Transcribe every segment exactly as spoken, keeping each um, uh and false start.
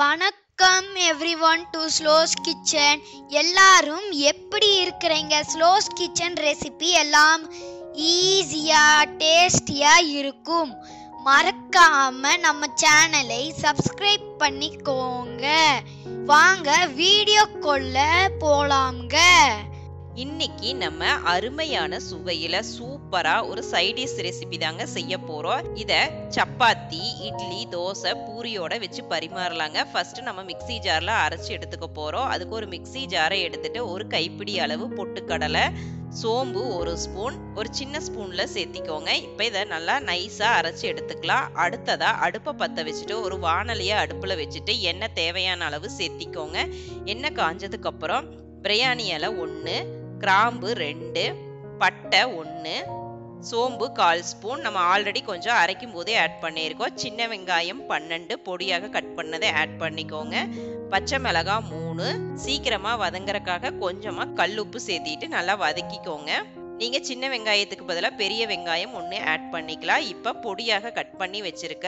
வணக்கம் everyone to Sulo's Kitchen. எல்லாரும் எப்படி இருக்கிறீங்க? Sulo's Kitchen ரெசிபி எல்லாம் ஈஸியா டேஸ்டியா இருக்கும். மறக்காம நம்ம சேனலை சப்ஸ்கிரைப் பண்ணிக்கோங்க. வாங்க வீடியோக்குள்ள போலாம்ங்க. இன்னைக்கு நம்ம அருமையான சுவையில சூப்பரா ஒரு சைட் டிஷ் ரெசிபி தாங்க செய்ய போறோம். இத சப்பாத்தி, இட்லி, தோசை, பூரியோட வச்சு பரிமாறலாங்க. ஃபர்ஸ்ட் நம்ம மிக்ஸி ஜார்ல அரைச்சு எடுத்துக்க போறோம். அதுக்கு ஒரு மிக்ஸி ஜாரை எடுத்துட்டு ஒரு கைப்பிடி அளவு பொட்டுக்கடலை, சோம்பு ஒரு ஸ்பூன், ஒரு சின்ன ஸ்பூன்ல சேர்த்திக்கோங்க. இப்போ இதை நல்லா நைஸா அரைச்சி எடுத்துக்கலாம். அடுத்ததா அடுப்பை பற்ற வச்சுட்டு ஒரு வானலியை அடுப்புல வச்சுட்டு எண்ணெய் தேவையான அளவு சேர்த்திக்கோங்க. எண்ணெய் காஞ்சதுக்கு அப்புறம் பிரியாணி இலை ஒன்று, கிராம்பு ரெண்டு, பட்டை ஒன்று, சோம்பு கால் ஸ்பூன், நம்ம ஆல்ரெடி கொஞ்சம் அரைக்கும் போதே ஆட் பண்ணியிருக்கோம். சின்ன வெங்காயம் பன்னெண்டு பொடியாக கட் பண்ணதை ஆட் பண்ணிக்கோங்க. பச்சை மிளகா மூணு, சீக்கிரமாக வதங்குறதுக்காக கொஞ்சமாக கல்லுப்பு சேர்த்திட்டு நல்லா வதக்கிக்கோங்க. நீங்கள் சின்ன வெங்காயத்துக்கு பதிலாக பெரிய வெங்காயம் ஒன்று ஆட் பண்ணிக்கலாம். இப்போ பொடியாக கட் பண்ணி வச்சுருக்க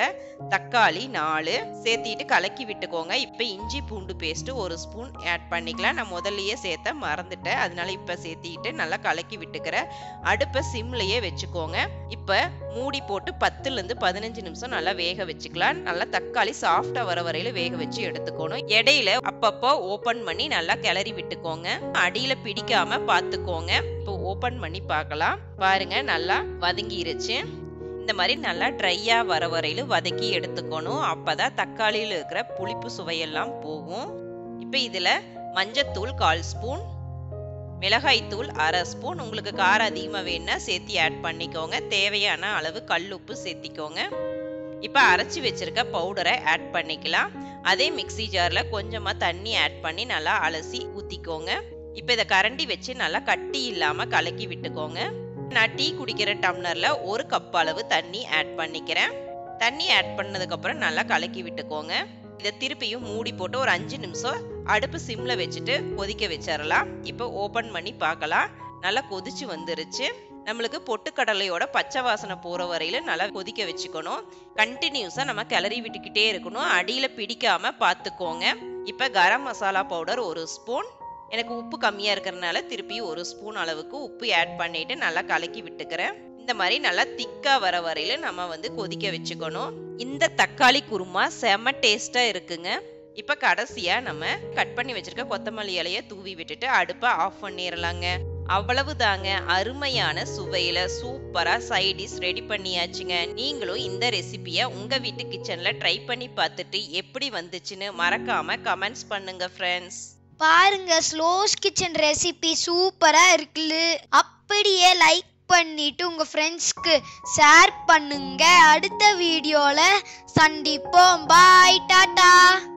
தக்காளி நாலு சேர்த்திட்டு கலக்கி விட்டுக்கோங்க. இப்போ இஞ்சி பூண்டு பேஸ்ட்டு ஒரு ஸ்பூன் ஆட் பண்ணிக்கலாம். நான் முதல்லையே சேர்த்த மறந்துட்டேன், அதனால இப்போ சேர்த்திக்கிட்டு நல்லா கலக்கி விட்டுக்கிறேன். அடுப்பை சிம்லையே வச்சுக்கோங்க. இப்போ மூடி போட்டு பத்துலேருந்து பதினஞ்சு நிமிஷம் நல்லா வேக வச்சுக்கலாம். நல்லா தக்காளி சாஃப்டாக வர வரையில் வேக வச்சு எடுத்துக்கணும். இடையில அப்பப்போ ஓப்பன் பண்ணி நல்லா கிளறி விட்டுக்கோங்க. அடியில் பிடிக்காமல் பார்த்துக்கோங்க. இப்போ ஓப்பன் பண்ணி பார்க்கலாம். பாருங்க நல்லா வதங்கிருச்சு. இந்த மாதிரி நல்லா ட்ரையா வர வரையில வதக்கி எடுத்துக்கணும். அப்பதான் தக்காளியில இருக்கிற புளிப்பு சுவையெல்லாம் போகும். இப்போ இதுல மஞ்சத்தூள் கால் ஸ்பூன், மிளகாய்த்தூள் அரை ஸ்பூன், உங்களுக்கு காரம் அதிகமாக வேணும்னா சேர்த்து ஆட் பண்ணிக்கோங்க. தேவையான அளவு கல்லுப்பு சேர்த்திக்கோங்க. இப்போ அரைச்சி வச்சிருக்க பவுடரை ஆட் பண்ணிக்கலாம். அதே மிக்ஸி ஜார்ல கொஞ்சமா தண்ணி ஆட் பண்ணி நல்லா அலசி ஊத்திக்கோங்க. இப்போ இதை கரண்டி வச்சு நல்லா கட்டி இல்லாமல் கலக்கி விட்டுக்கோங்க. நான் டீ குடிக்கிற டம்ளரில் ஒரு கப் அளவு தண்ணி ஆட் பண்ணிக்கிறேன். தண்ணி ஆட் பண்ணதுக்கப்புறம் நல்லா கலக்கி விட்டுக்கோங்க. இதை திருப்பியும் மூடி போட்டு ஒரு அஞ்சு நிமிஷம் அடுப்பு சிம்மில் வச்சுட்டு கொதிக்க வச்சிடலாம். இப்போ ஓப்பன் பண்ணி பார்க்கலாம். நல்லா கொதிச்சு வந்துருச்சு. நம்மளுக்கு பொட்டுக்கடலையோட பச்சை வாசனை போகிற வரையில நல்லா கொதிக்க வச்சுக்கணும். கண்டினியூஸாக நம்ம கிளறி விட்டுக்கிட்டே இருக்கணும். அடியில் பிடிக்காமல் பார்த்துக்கோங்க. இப்போ கரம் மசாலா பவுடர் ஒரு ஸ்பூன், எனக்கு உப்பு கம்மியாக இருக்கிறதுனால திருப்பியும் ஒரு ஸ்பூன் அளவுக்கு உப்பு ஆட் பண்ணிட்டு நல்லா கலக்கி விட்டுக்கிறேன். இந்த மாதிரி நல்லா திக்காக வர வரையில நம்ம வந்து கொதிக்க வச்சுக்கணும். இந்த தக்காளி குருமா செம டேஸ்ட்டாக இருக்குங்க. இப்போ கடைசியாக நம்ம கட் பண்ணி வச்சுருக்க கொத்தமல்லி இலையை தூவி விட்டுட்டு அடுப்பை ஆஃப் பண்ணிடலாங்க. அவ்வளவு தாங்க, அருமையான சுவையில் சூப்பராக சைட் டிஷ் ரெடி பண்ணியாச்சுங்க. நீங்களும் இந்த ரெசிபியை உங்கள் வீட்டு கிச்சனில் ட்ரை பண்ணி பார்த்துட்டு எப்படி வந்துச்சுன்னு மறக்காமல் கமெண்ட்ஸ் பண்ணுங்கள் ஃப்ரெண்ட்ஸ். பாருங்க, ஸ்லோஸ் கிச்சன் ரெசிபி சூப்பராக இருக்குது. அப்படியே லைக் பண்ணிட்டு உங்க ஃப்ரெண்ட்ஸ்க்கு ஷேர் பண்ணுங்க. அடுத்த வீடியோவில் சந்திப்போம். பாய், டாடா.